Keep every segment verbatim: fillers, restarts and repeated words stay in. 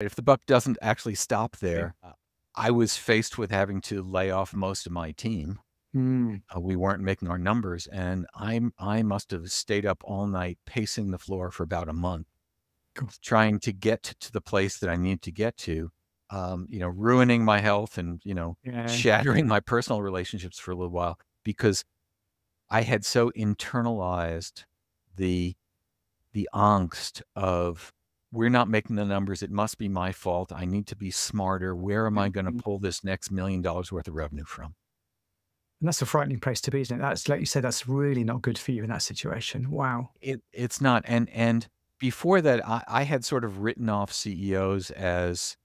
If the buck doesn't actually stop there, I was faced with having to lay off most of my team. Mm. Uh, we weren't making our numbers, and I I must have stayed up all night pacing the floor for about a month, cool. trying to get to the place that I needed to get to, um, you know, ruining my health and, you know, yeah. shattering my personal relationships for a little while, because I had so internalized the the angst of, we're not making the numbers. It must be my fault. I need to be smarter. Where am I going to pull this next million dollars worth of revenue from? And that's a frightening place to be, isn't it? That's, like you said, that's really not good for you in that situation. Wow. It, it's not. And, and before that, I, I had sort of written off C E Os as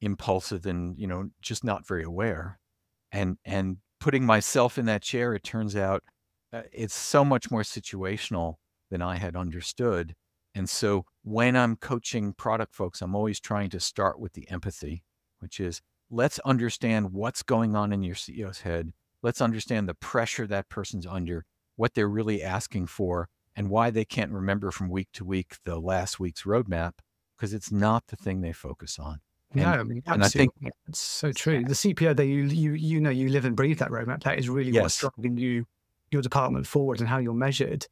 impulsive and, you know, just not very aware. And, and putting myself in that chair, it turns out uh, it's so much more situational than I had understood. And so when I'm coaching product folks, I'm always trying to start with the empathy, which is, let's understand what's going on in your C E O's head. Let's understand the pressure that person's under, what they're really asking for, and why they can't remember from week to week the last week's roadmap, because it's not the thing they focus on. And, no, I mean, and I think it's so true. The C P O that you, you, you know, you live and breathe that roadmap. That is really yes. what's driving you, your department forward and how you're measured.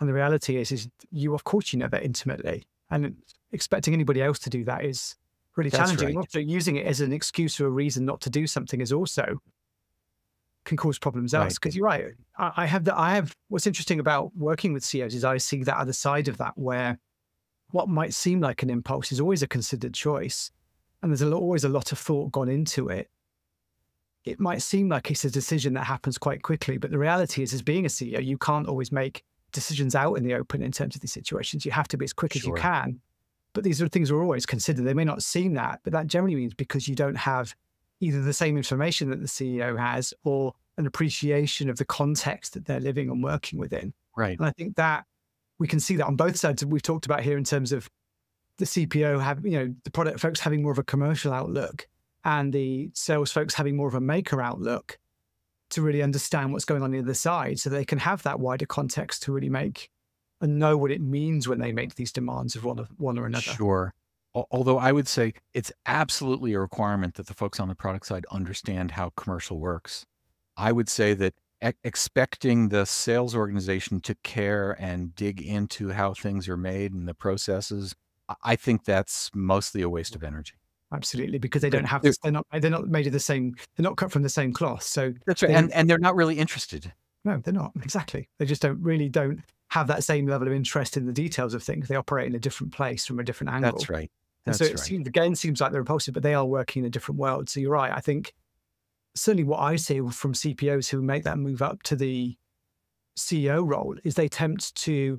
And the reality is, is you, of course, you know that intimately, and expecting anybody else to do that is really That's challenging. Right. Also, using it as an excuse or a reason not to do something is also can cause problems else. Because you're right. I, I have the, I have, what's interesting about working with C E Os is I see that other side of that, where what might seem like an impulse is always a considered choice. And there's a lot, always a lot of thought gone into it. It might seem like it's a decision that happens quite quickly, but the reality is, as being a C E O, you can't always make decisions out in the open in terms of these situations. You have to be as quick sure. as you can, but these are things we're always considered. They may not seem that, but that generally means because you don't have either the same information that the C E O has or an appreciation of the context that they're living and working within. Right. And I think that we can see that on both sides. We've talked about here in terms of the C P O have, you know, the product folks having more of a commercial outlook and the sales folks having more of a maker outlook, to really understand what's going on the other side so they can have that wider context to really make and know what it means when they make these demands of one, of one or another. Sure. Although I would say it's absolutely a requirement that the folks on the product side understand how commercial works. I would say that ex expecting the sales organization to care and dig into how things are made and the processes, I think that's mostly a waste of energy. Absolutely, because they don't have to, they're not they're not made of the same, they're not cut from the same cloth. So that's right. And and they're not really interested. No, they're not. Exactly. They just don't really don't have that same level of interest in the details of things. They operate in a different place from a different angle. That's right. That's and so it right. seems, again, seems like they're impulsive, but they are working in a different world. So you're right. I think certainly what I see from C P Os who make that move up to the C E O role is they attempt to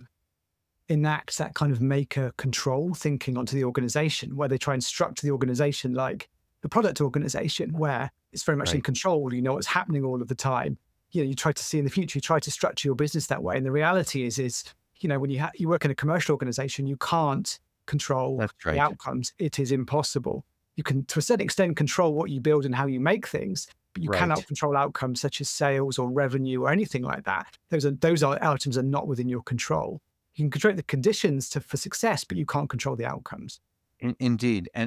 enact that kind of maker control thinking onto the organization, where they try and structure the organization like the product organization, where it's very much right. in control. You know what's happening all of the time. You know, you try to see in the future, you try to structure your business that way. And the reality is, is, you know, when you, ha you work in a commercial organization, you can't control That's right. the outcomes. It is impossible. You can, to a certain extent, control what you build and how you make things, but you right. cannot control outcomes such as sales or revenue or anything like that. Those are, those are items are not within your control. You can control the conditions to, for success, but you can't control the outcomes. In, indeed. And,